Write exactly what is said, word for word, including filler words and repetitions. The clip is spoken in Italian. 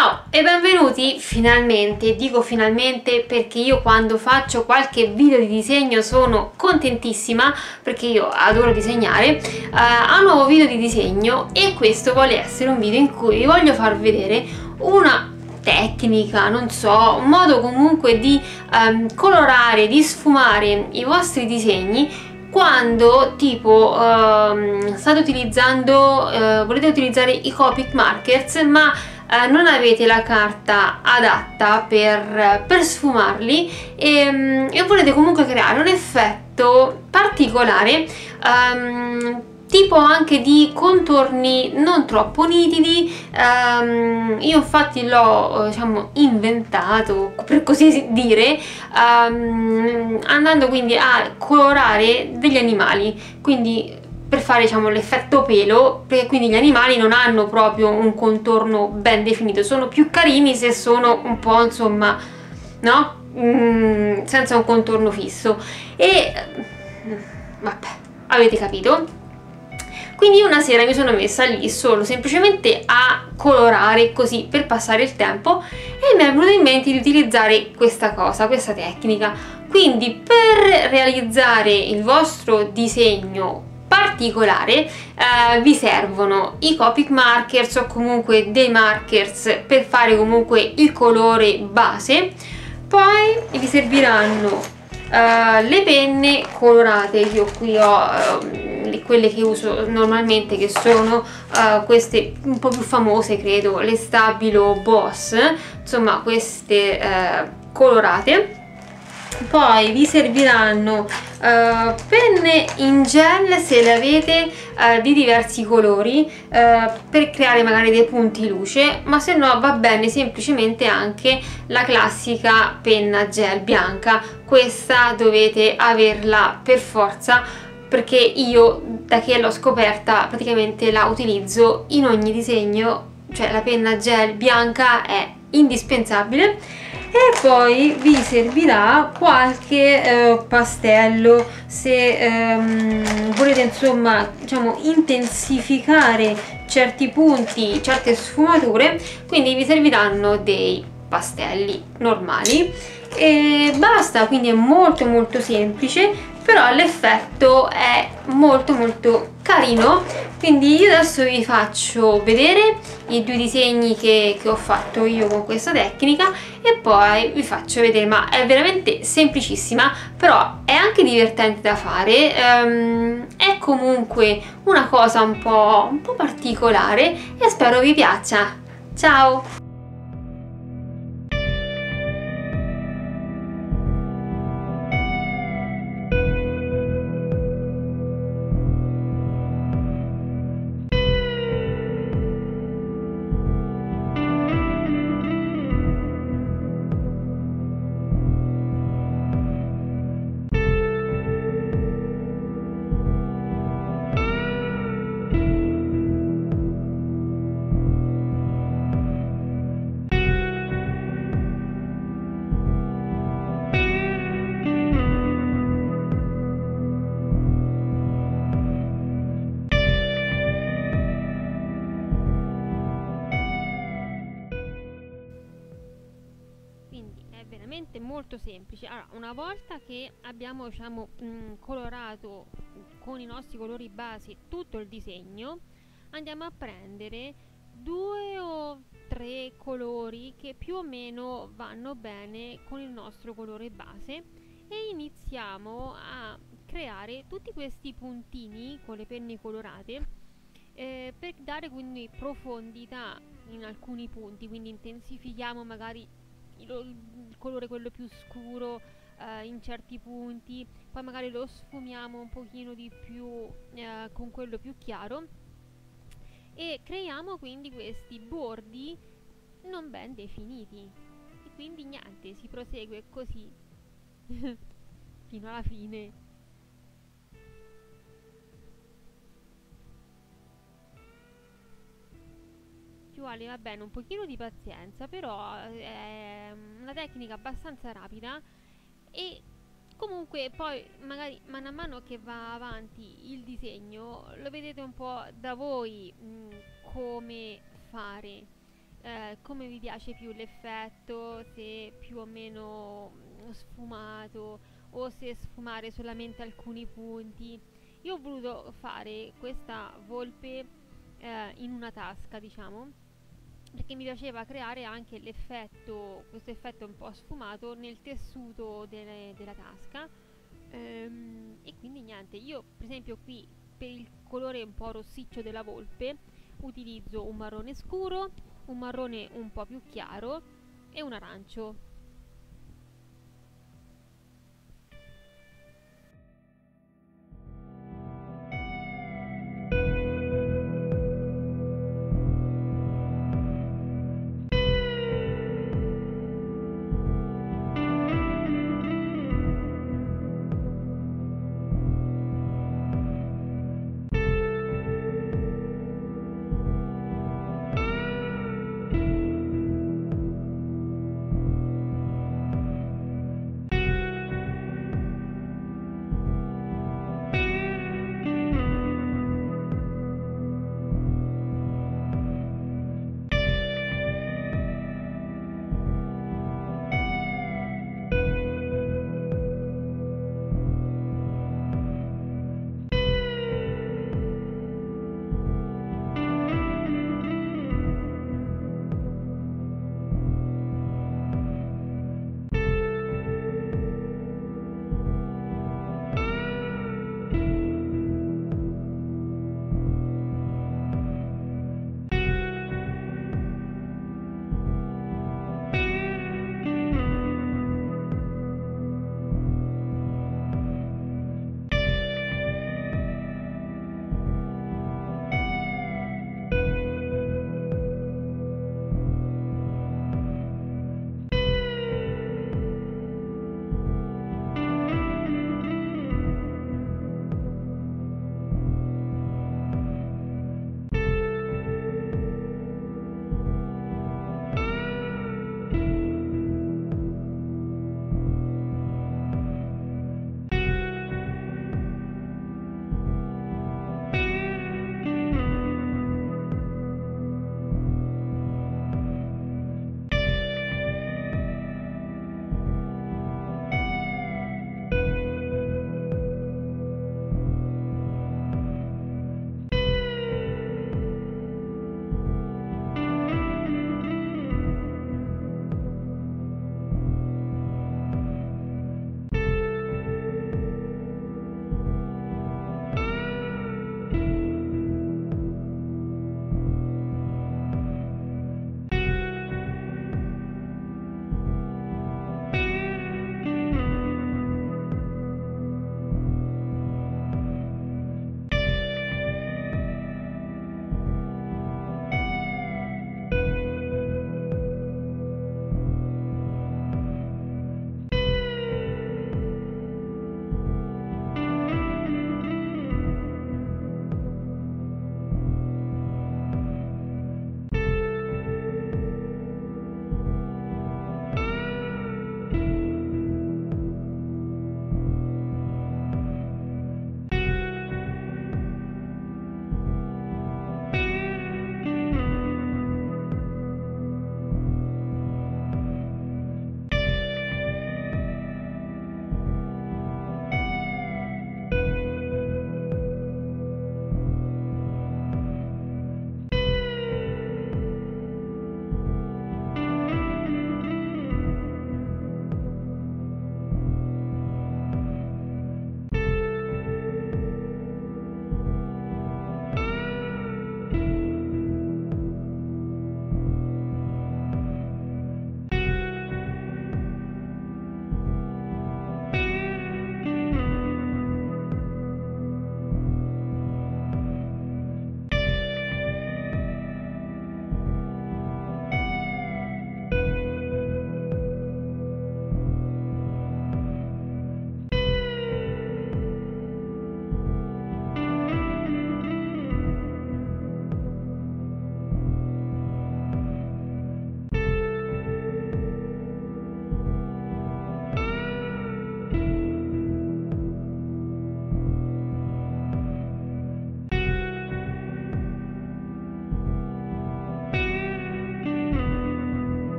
Ciao e benvenuti, finalmente, dico finalmente perché io quando faccio qualche video di disegno sono contentissima perché io adoro disegnare, uh, a un nuovo video di disegno, e questo vuole essere un video in cui vi voglio far vedere una tecnica, non so, un modo comunque di um, colorare, di sfumare i vostri disegni quando tipo uh, state utilizzando, uh, volete utilizzare i Copic markers ma Uh, non avete la carta adatta per, per sfumarli e, e volete comunque creare un effetto particolare, um, tipo anche di contorni non troppo nitidi. Um, io infatti l'ho, diciamo, inventato, per così dire, um, andando quindi a colorare degli animali, quindi per fare, diciamo, l'effetto pelo, perché quindi gli animali non hanno proprio un contorno ben definito, sono più carini se sono un po', insomma, no? Mm, senza un contorno fisso, e vabbè, avete capito. Quindi una sera mi sono messa lì solo semplicemente a colorare così per passare il tempo e mi è venuto in mente di utilizzare questa cosa, questa tecnica. Quindi per realizzare il vostro disegno particolare eh, vi servono i Copic markers o comunque dei markers per fare comunque il colore base, poi vi serviranno eh, le penne colorate. Io qui ho eh, quelle che uso normalmente, che sono eh, queste un po' più famose, credo, le Stabilo Boss, insomma queste eh, colorate. Poi vi serviranno uh, penne in gel, se le avete, uh, di diversi colori, uh, per creare magari dei punti luce, ma se no va bene semplicemente anche la classica penna gel bianca. Questa dovete averla per forza, perché io, da che l'ho scoperta, praticamente la utilizzo in ogni disegno, cioè la penna gel bianca è indispensabile. E poi vi servirà qualche eh, pastello, se ehm, volete, insomma, diciamo, intensificare certi punti, certe sfumature, quindi vi serviranno dei pastelli normali e basta. Quindi è molto molto semplice, però l'effetto è molto molto carino. Quindi io adesso vi faccio vedere i due disegni che, che ho fatto io con questa tecnica e poi vi faccio vedere, ma è veramente semplicissima, però è anche divertente da fare, um, è comunque una cosa un po', un po' particolare e spero vi piaccia. Ciao! Molto semplice. Allora, una volta che abbiamo, diciamo, mh, colorato con i nostri colori base tutto il disegno, andiamo a prendere due o tre colori che più o meno vanno bene con il nostro colore base e iniziamo a creare tutti questi puntini con le penne colorate, eh, per dare quindi profondità in alcuni punti. Quindi intensifichiamo magari il colore, quello più scuro, eh, in certi punti, poi magari lo sfumiamo un pochino di più eh, con quello più chiaro, e creiamo quindi questi bordi non ben definiti. E quindi niente, si prosegue così fino alla fine. Vale, va bene, un pochino di pazienza, però è una tecnica abbastanza rapida e comunque poi magari mano a mano che va avanti il disegno lo vedete un po' da voi mh, come fare, eh, come vi piace più l'effetto, se più o meno sfumato o se sfumare solamente alcuni punti. Io ho voluto fare questa volpe eh, in una tasca, diciamo, perché mi piaceva creare anche l'effetto, questo effetto un po' sfumato nel tessuto delle, della tasca, ehm, e quindi niente, io per esempio qui per il colore un po' rossiccio della volpe utilizzo un marrone scuro, un marrone un po' più chiaro e un arancio.